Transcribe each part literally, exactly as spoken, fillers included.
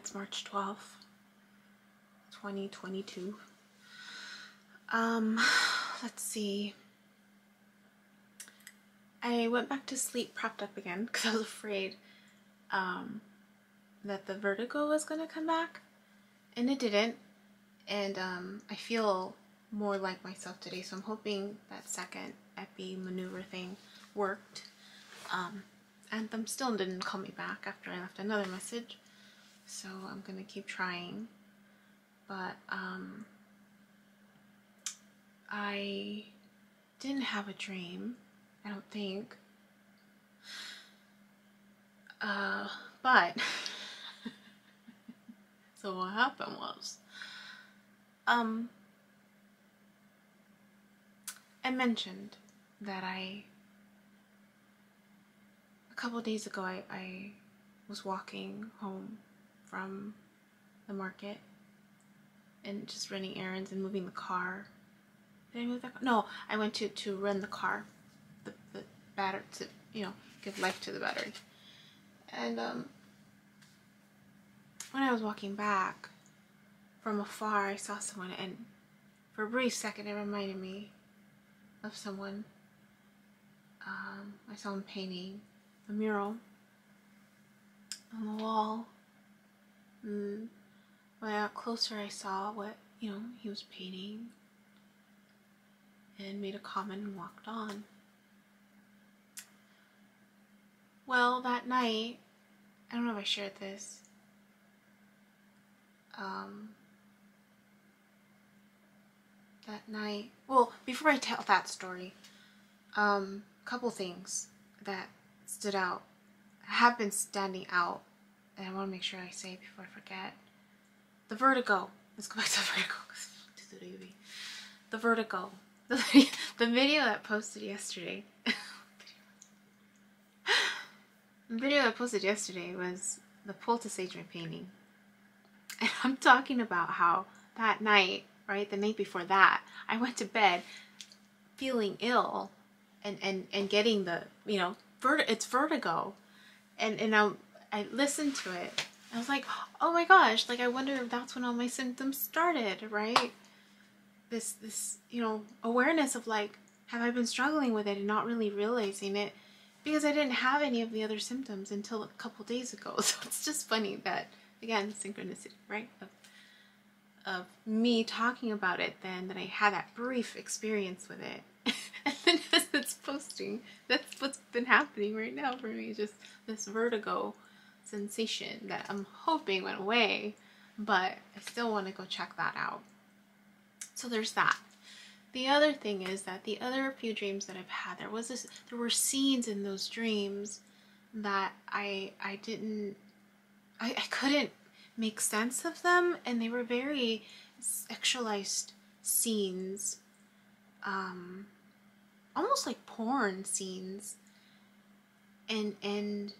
It's March twelfth, twenty twenty-two. Um, let's see. I went back to sleep propped up again because I was afraid um, that the vertigo was going to come back, and it didn't. And um, I feel more like myself today, so I'm hoping that second Epley maneuver thing worked. Um, Anthem still didn't call me back after I left another message, so I'm gonna keep trying. But um, I didn't have a dream, I don't think. Uh, but so what happened was, um, I mentioned that I, a couple days ago, I, I was walking home from the market and just running errands and moving the car. Did I move that car? No, I went to, to run the car, the, the battery, to, you know, give life to the battery. And um, when I was walking back, from afar I saw someone, and for a brief second it reminded me of someone. Um, I saw him painting a mural on the wall, and when I got closer I saw what, you know, he was painting, and made a comment and walked on. Well, that night, I don't know if I shared this, um, that night, well, before I tell that story, um, couple things that stood out, have been standing out, and I want to make sure I say it before I forget. The vertigo. Let's go back to the vertigo. To the Yubi. The vertigo. The video, the video that posted yesterday. The video that posted yesterday was the Pultisagre painting, and I'm talking about how that night, right, the night before that, I went to bed feeling ill. And, and, and getting the, you know, vert it's vertigo. And, and I, I listened to it. I was like, oh my gosh, like I wonder if that's when all my symptoms started, right? This, this, you know, awareness of like, have I been struggling with it and not really realizing it? Because I didn't have any of the other symptoms until a couple days ago. So it's just funny that, again, synchronicity, right? Of, of me talking about it then, that I had that brief experience with it. And then as it's posting, that's what's been happening right now for me, just this vertigo sensation that I'm hoping went away, but I still want to go check that out. So there's that. The other thing is that the other few dreams that I've had, there was this, there were scenes in those dreams that I I didn't, I, I couldn't make sense of them, and they were very sexualized scenes. Um, almost like porn scenes, and and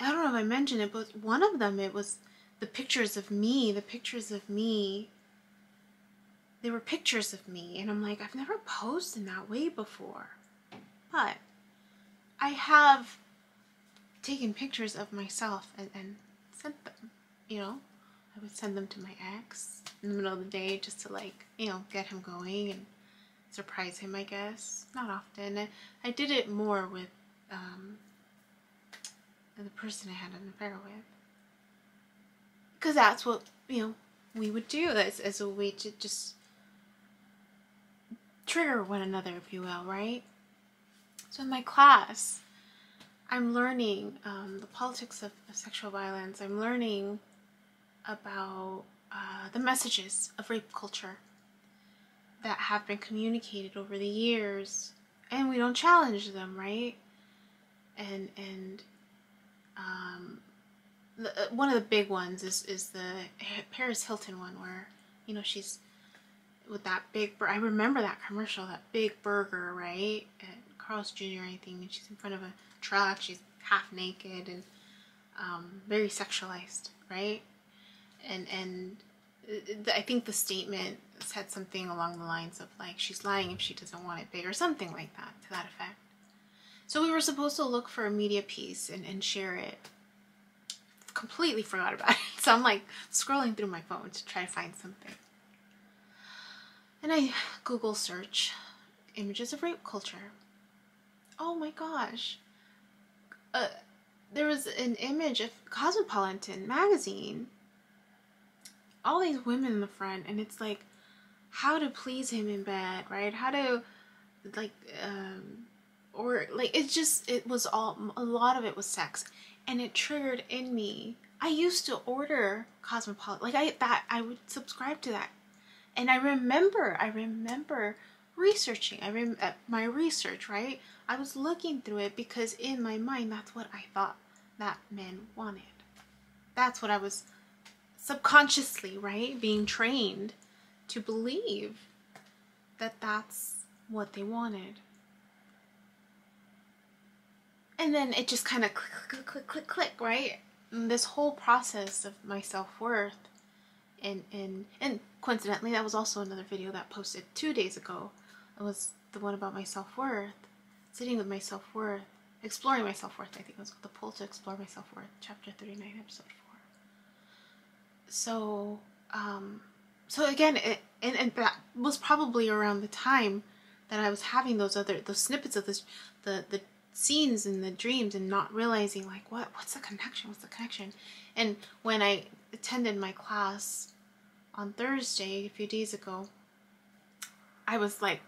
I don't know if I mentioned it, but one of them, it was the pictures of me, the pictures of me, they were pictures of me, and I'm like, I've never posed in that way before, but I have taken pictures of myself and, and sent them, you know. I would send them to my ex in the middle of the day just to, like, you know, get him going and surprise him, I guess. Not often. I, I did it more with um, the person I had an affair with, because that's what, you know, we would do as, as a way to just trigger one another, if you will, right? So in my class, I'm learning um, the politics of, of sexual violence. I'm learning about uh, the messages of rape culture that have been communicated over the years, and we don't challenge them, right? And and um, the, one of the big ones is is the Paris Hilton one, where, you know, she's with that big. I remember that commercial, that big burger, right, at Carl's Junior I think, and she's in front of a truck. She's half naked and um, very sexualized, right? And and I think the statement said something along the lines of, like, she's lying if she doesn't want it big, or something like that, to that effect. So we were supposed to look for a media piece and, and share it completely forgot about it. So I'm like scrolling through my phone to try to find something. And I Google search images of rape culture. Oh my gosh. Uh, there was an image of Cosmopolitan magazine. All these women in the front, and it's like how to please him in bed, right? How to like, um, or like, it's just, it was all, a lot of it was sex, and it triggered in me. I used to order Cosmopolitan, like I, that I would subscribe to that. And I remember, I remember researching, I rem uh, my research, right? I was looking through it because in my mind, that's what I thought that men wanted. That's what I was subconsciously, right? Being trained to believe that that's what they wanted. And then it just kind of click, click, click, click, click, right? And this whole process of my self-worth, and, and, and coincidentally, that was also another video that posted two days ago. It was the one about my self-worth, sitting with my self-worth, exploring my self-worth. I think it was the pull to explore my self-worth, chapter thirty-nine, episode four. So, um, so again, it, and, and that was probably around the time that I was having those other, those snippets of this, the, the, scenes and the dreams, and not realizing like what what's the connection what's the connection and when I attended my class on Thursday a few days ago, I was like,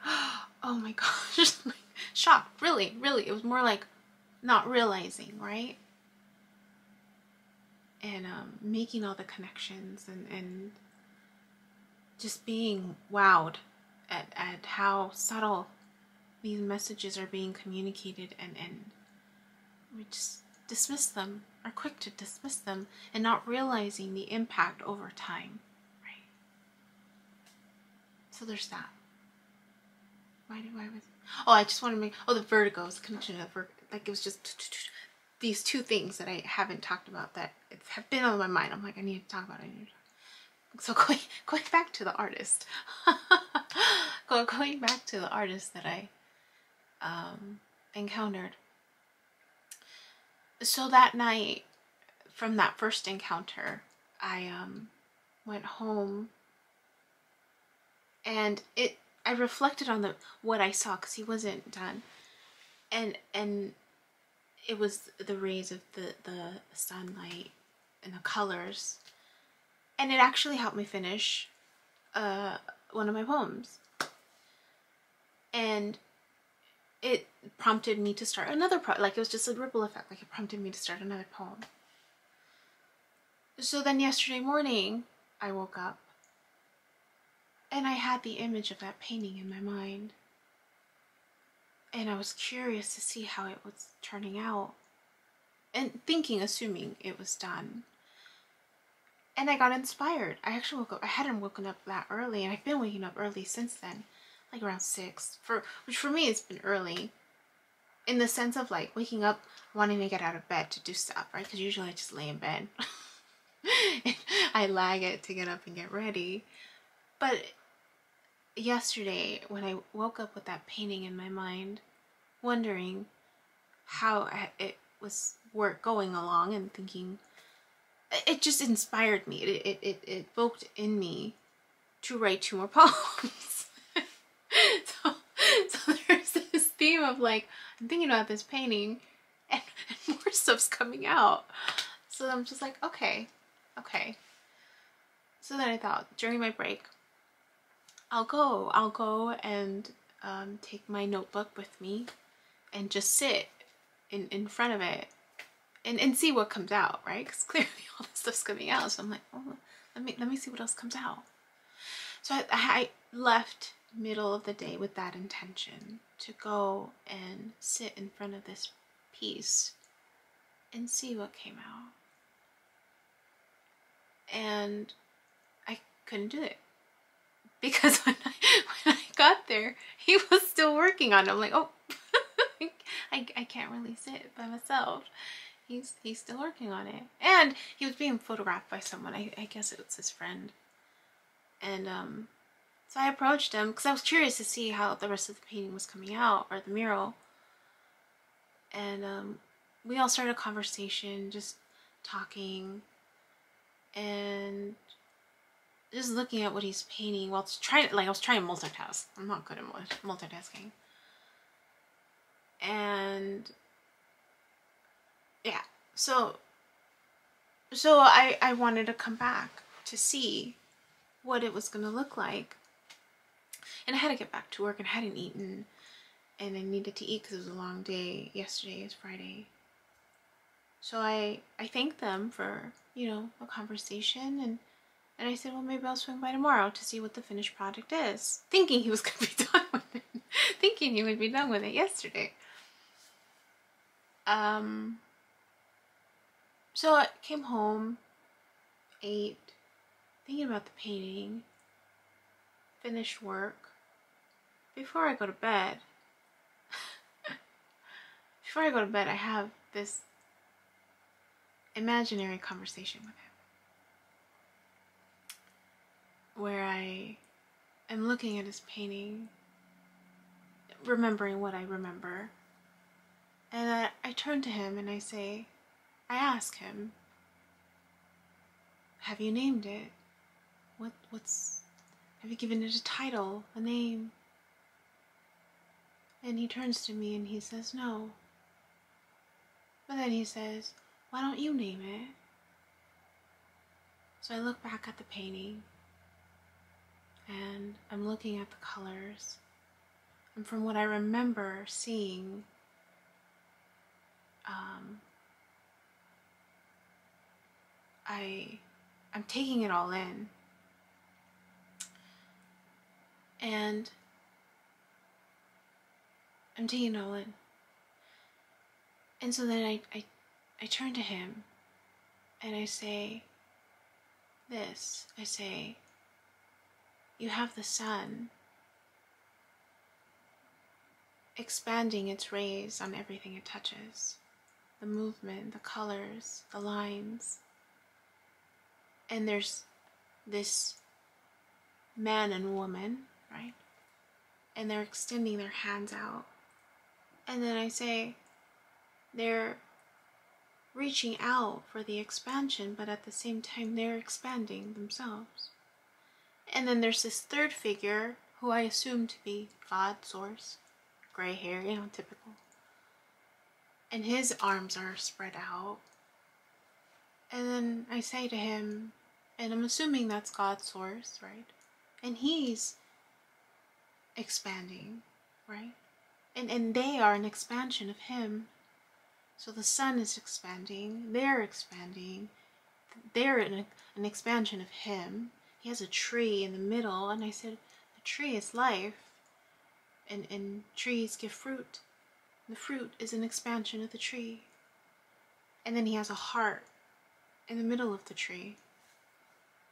oh my gosh, like shocked, really really it was more like not realizing, right? And um making all the connections, and and just being wowed at at how subtle these messages are being communicated, and, and we just dismiss them, are quick to dismiss them, and not realizing the impact over time, right? So there's that. Why do I was, oh, I just want to make, oh, the vertigo's connection to the vertigo, like it was just these two things that I haven't talked about that have been on my mind. I'm like, I need to talk about it. I need to talk. So going, going back to the artist, going back to the artist that I, Um, encountered. So that night, from that first encounter, I um, went home, and it I reflected on the what I saw, because he wasn't done, and and it was the rays of the the sunlight and the colors, and it actually helped me finish uh, one of my poems, and it prompted me to start another pro like it was just a ripple effect, like it prompted me to start another poem. So then yesterday morning, I woke up and I had the image of that painting in my mind, and I was curious to see how it was turning out, and thinking, assuming it was done. And I got inspired. I actually woke up, I hadn't woken up that early, and I've been waking up early since then. Like around six, for which for me it's been early, in the sense of like waking up wanting to get out of bed to do stuff, right? Because usually I just lay in bed. I lag it to get up and get ready. But yesterday when I woke up with that painting in my mind, wondering how it was work going along, and thinking, it just inspired me. It it it, it evoked in me to write two more poems. So, so there's this theme of like, I'm thinking about this painting, and, and more stuff's coming out. So I'm just like, okay, okay. So then I thought, during my break, I'll go, I'll go and um, take my notebook with me and just sit in, in front of it and, and see what comes out, right? Because clearly all this stuff's coming out. So I'm like, oh, let me, let me see what else comes out. So I, I left middle of the day with that intention to go and sit in front of this piece and see what came out. And I couldn't do it, because when I, when I got there, he was still working on it. I'm like, oh, I, I can't really sit by myself. He's, he's still working on it. And he was being photographed by someone. I, I guess it was his friend. And, um, so I approached him because I was curious to see how the rest of the painting was coming out, or the mural. And um, we all started a conversation, just talking and just looking at what he's painting while trying, like I was trying to multitask. I'm not good at multitasking. And yeah, so so I, I wanted to come back to see what it was gonna look like. And I had to get back to work and I hadn't eaten and I needed to eat because it was a long day. Yesterday is Friday. So I, I thanked them for, you know, a conversation and And I said, well, maybe I'll swing by tomorrow to see what the finished product is. Thinking he was going to be done with it. Thinking he would be done with it yesterday. Um, so I came home, ate, thinking about the painting, finished work. Before I go to bed, before I go to bed, I have this imaginary conversation with him, where I am looking at his painting, remembering what I remember. And I, I turn to him and I say, I ask him, have you named it? What, what's, have you given it a title, a name? And he turns to me and he says, no. But then he says, why don't you name it? So I look back at the painting. And I'm looking at the colors, and from what I remember seeing, um, I, I'm taking it all in, and I'm taking it all in, and so then I, I, I turn to him, and I say this, I say, you have the sun expanding its rays on everything it touches, the movement, the colors, the lines, and there's this man and woman, right? And they're extending their hands out. And then I say, they're reaching out for the expansion, but at the same time, they're expanding themselves. And then there's this third figure, who I assume to be God, Source, gray hair, you know, typical. And his arms are spread out. And then I say to him, and I'm assuming that's God, Source, right? And he's expanding, right? And, and they are an expansion of him. So the sun is expanding, they're expanding, they're an, an expansion of him. He has a tree in the middle, and I said, a tree is life, and, and trees give fruit. The fruit is an expansion of the tree. And then he has a heart in the middle of the tree.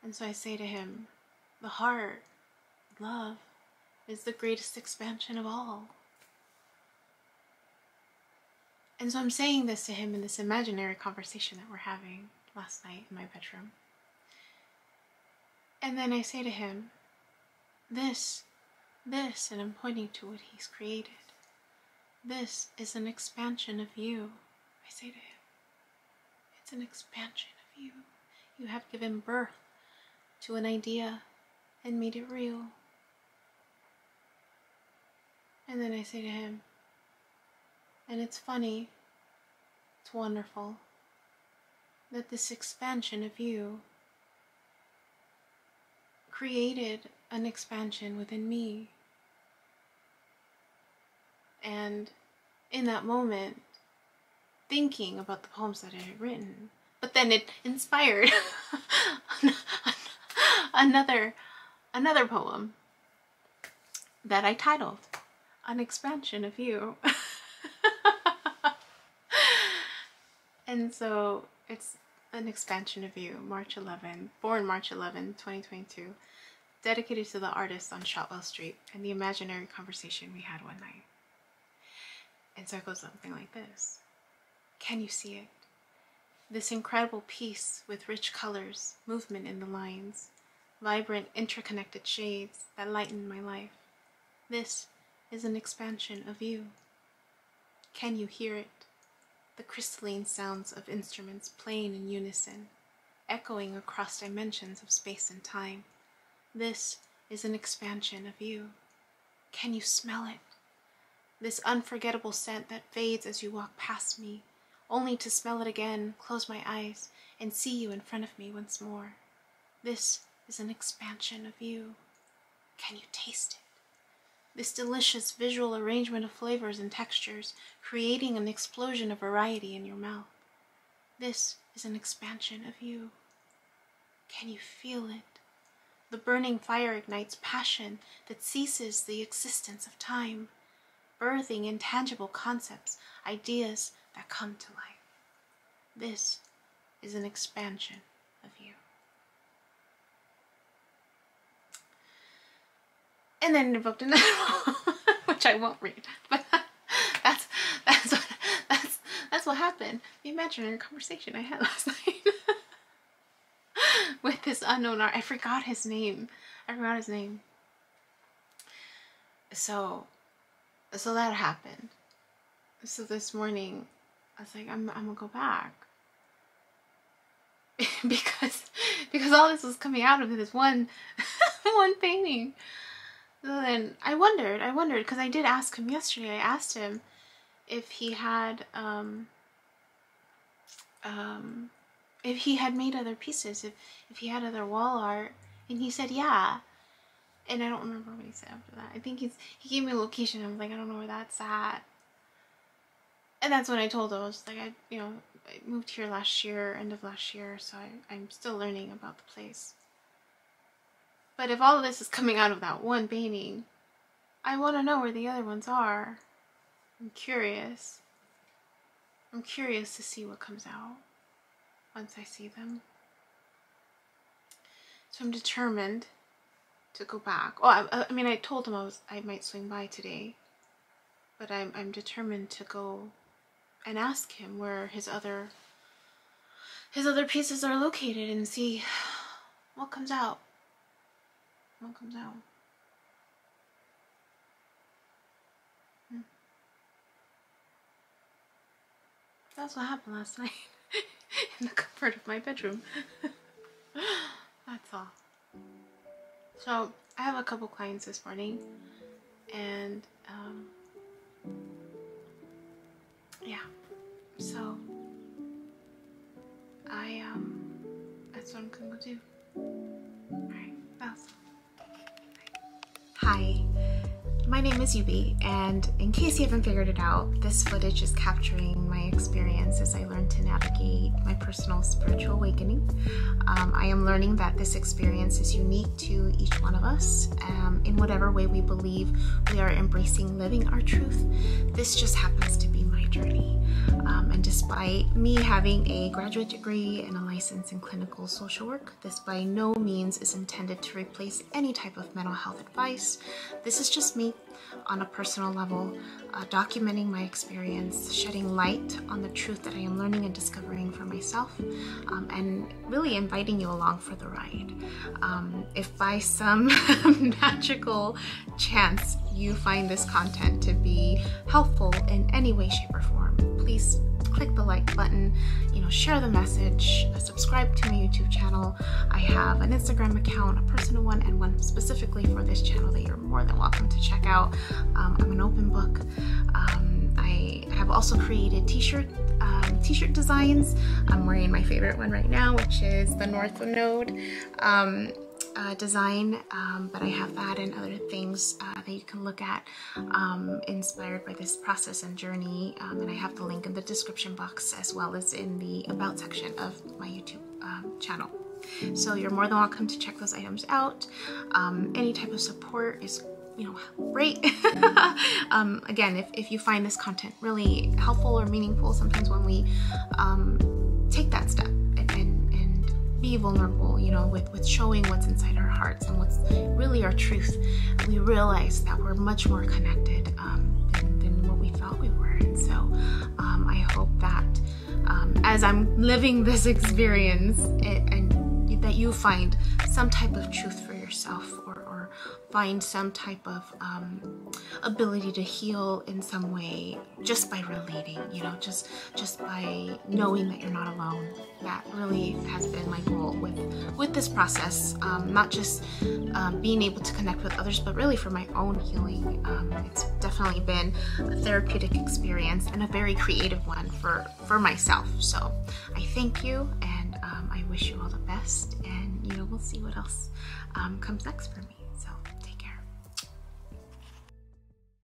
And so I say to him, the heart, love, is the greatest expansion of all. And so I'm saying this to him in this imaginary conversation that we're having last night in my bedroom. And then I say to him, this, this, and I'm pointing to what he's created. This is an expansion of you, I say to him. It's an expansion of you. You have given birth to an idea and made it real. And then I say to him, and it's funny, it's wonderful, that this expansion of you created an expansion within me. And in that moment, thinking about the poems that I had written, but then it inspired another another poem that I titled An Expansion of You. And so it's An Expansion of You, March eleventh, born March eleventh, twenty twenty-two, dedicated to the artist on Shotwell Street and the imaginary conversation we had one night. And so it goes something like this. Can you see it? This incredible piece with rich colors, movement in the lines, vibrant interconnected shades that lighten my life. This is an expansion of you. Can you hear it? the crystalline sounds of instruments playing in unison, echoing across dimensions of space and time. This is an expansion of you. Can you smell it? This unforgettable scent that fades as you walk past me, only to smell it again, close my eyes, and see you in front of me once more. This is an expansion of you. Can you taste it? This delicious visual arrangement of flavors and textures, creating an explosion of variety in your mouth. This is an expansion of you. Can you feel it? The burning fire ignites passion that ceases the existence of time, birthing intangible concepts, ideas that come to life. This is an expansion of you. And then invoked another one, which I won't read, but that's that's what, that's that's what happened. The imaginary conversation I had last night with this unknown art. I forgot his name. I forgot his name. So, so that happened. So this morning, I was like, I'm I'm gonna go back because because all this was coming out of this one one painting. So then I wondered, I wondered, because I did ask him yesterday, I asked him if he had, um, um, if he had made other pieces, if, if he had other wall art, and he said, yeah, and I don't remember what he said after that. I think he's, he gave me a location, I was like, I don't know where that's at, and that's when I told him, I was like, I, you know, I moved here last year, end of last year, so I, I'm still learning about the place. But if all of this is coming out of that one painting, I want to know where the other ones are. I'm curious. I'm curious to see what comes out once I see them. So I'm determined to go back. Oh, I, I mean, I told him I was I might swing by today, but I'm I'm determined to go and ask him where his other his other pieces are located and see what comes out. What comes out? Hmm. That's what happened last night in the comfort of my bedroom. That's all. So I have a couple clients this morning, and um, yeah. So I um, that's what I'm gonna go do. All right. That's all. Hi, my name is Yubi, and in case you haven't figured it out, this footage is capturing my experience as I learn to navigate my personal spiritual awakening. Um, I am learning that this experience is unique to each one of us. Um, in whatever way we believe, we are embracing living our truth. This just happens to be my journey. Um, and despite me having a graduate degree and a license in clinical social work, this by no means is intended to replace any type of mental health advice. This is just me on a personal level, uh, documenting my experience, shedding light on the truth that I am learning and discovering for myself, um, and really inviting you along for the ride. Um, if by some magical chance you find this content to be helpful in any way, shape, or form, please click the like button, you know, share the message, subscribe to my YouTube channel. I have an Instagram account, a personal one, and one specifically for this channel that you're more than welcome to check out. Um, I'm an open book. Um, I have also created t-shirt, um, t-shirt designs. I'm wearing my favorite one right now, which is the North Node. Um, Uh, design, um, but I have that and other things uh, that you can look at, um, inspired by this process and journey, um, and I have the link in the description box as well as in the About section of my YouTube um, channel. So you're more than welcome to check those items out. Um, any type of support is, you know, great. um, again, if, if you find this content really helpful or meaningful, sometimes when we um, take that step, be vulnerable, you know, with, with showing what's inside our hearts and what's really our truth, we realize that we're much more connected um, than, than what we felt we were. And so um, I hope that um, as I'm living this experience, it, and that you find some type of truth for yourself, or, or find some type of um, ability to heal in some way just by relating, you know, just just by knowing that you're not alone. That really has been my goal with, with this process, um, not just um, being able to connect with others, but really for my own healing. Um, it's definitely been a therapeutic experience and a very creative one for, for myself. So I thank you, and um, I wish you all the best, and you know, we'll see what else um, comes next for me.